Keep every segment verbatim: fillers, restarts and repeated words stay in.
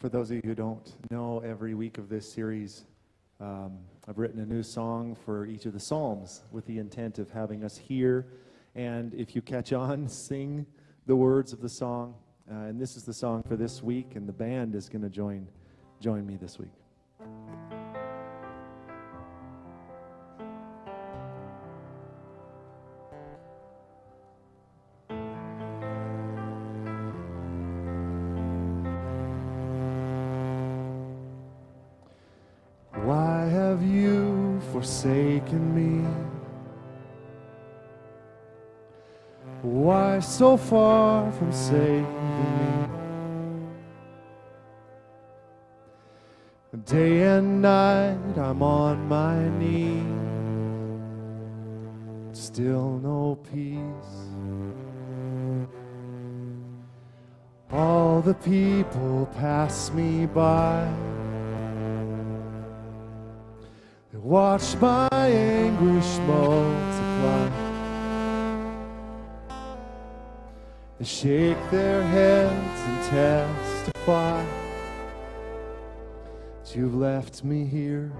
For those of you who don't know, every week of this series, um, I've written a new song for each of the Psalms with the intent of having us hear. And if you catch on, sing the words of the song. Uh, and this is the song for this week, and the band is going to join, join me this week. Why have you forsaken me? Why so far from saving me? Day and night I'm on my knees, still no peace. All the people pass me by, they watch my anguish multiply. They shake their heads and testify that you've left me here.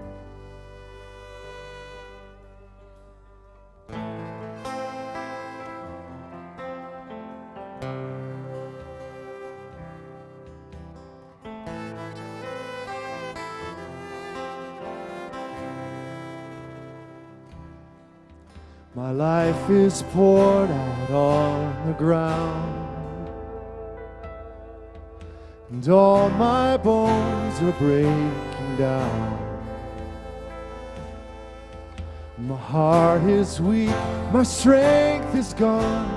My life is poured out on the ground, and all my bones are breaking down. My heart is weak, my strength is gone.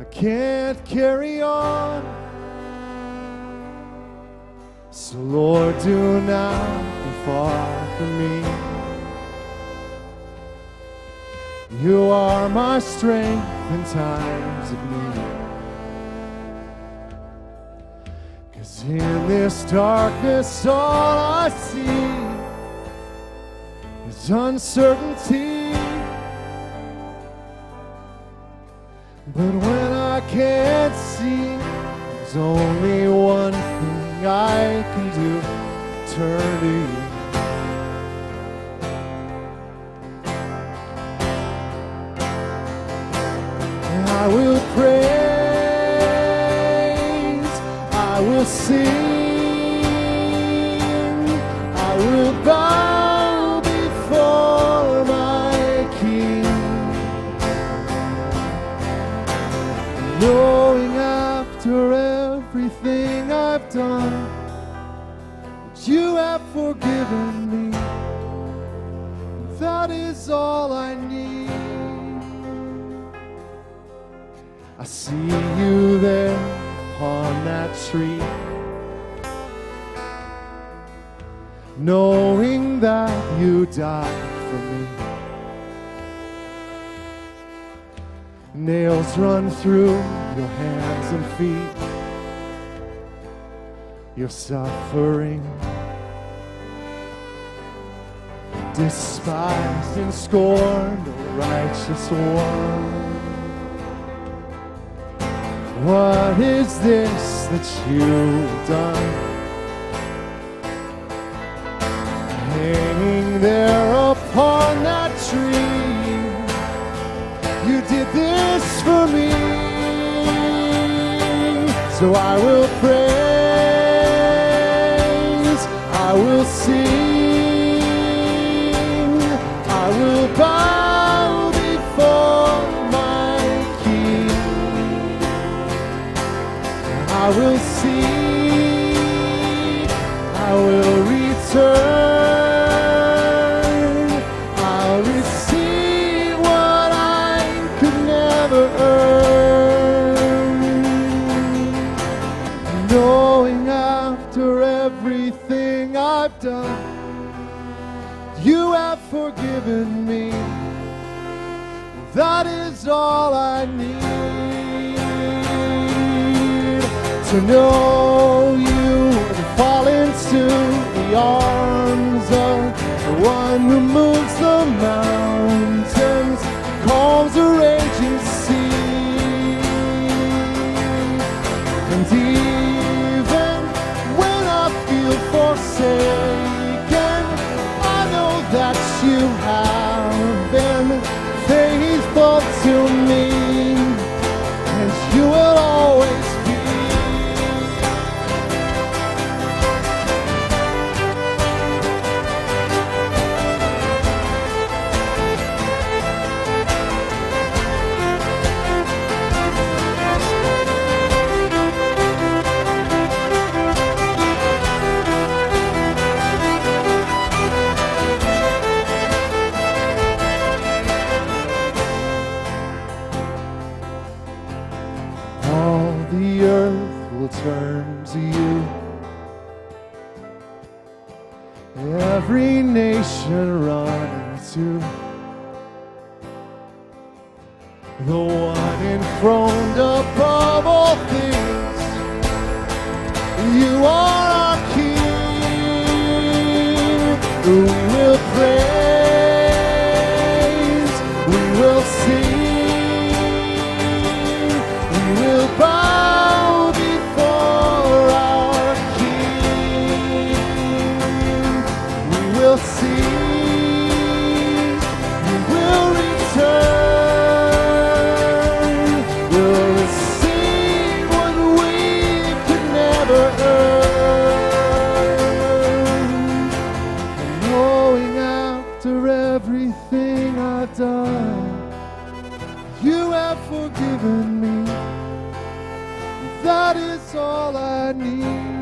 I can't carry on. So Lord, do not be far from me. You are my strength in times of need. 'Cause in this darkness all I see is uncertainty. But when I can't see, there's only one thing I can do, turn to you. I will praise, I will sing, I will bow before my King, knowing after everything I've done, that you have forgiven me. That is all I need. I see you there upon that tree, knowing that you died for me. Nails run through your hands and feet, your suffering despised and scorned, a righteous one. What is this that you've done? Hanging there upon that tree, you did this for me. So I will praise, I will sing, I will bow. I will see, I will return, I'll receive what I could never earn, knowing after everything I've done, you have forgiven me, that is all I need. To know you and fall into the arms of the one who moves the mountains, calms the raging sea, and even feel forsaken, I know that you have been faithful to me, and you will always be. The earth will turn to you, every nation run to the one enthroned above all things. You are our King. We will praise, we will sing, we will bow forgiven me, that is all I need.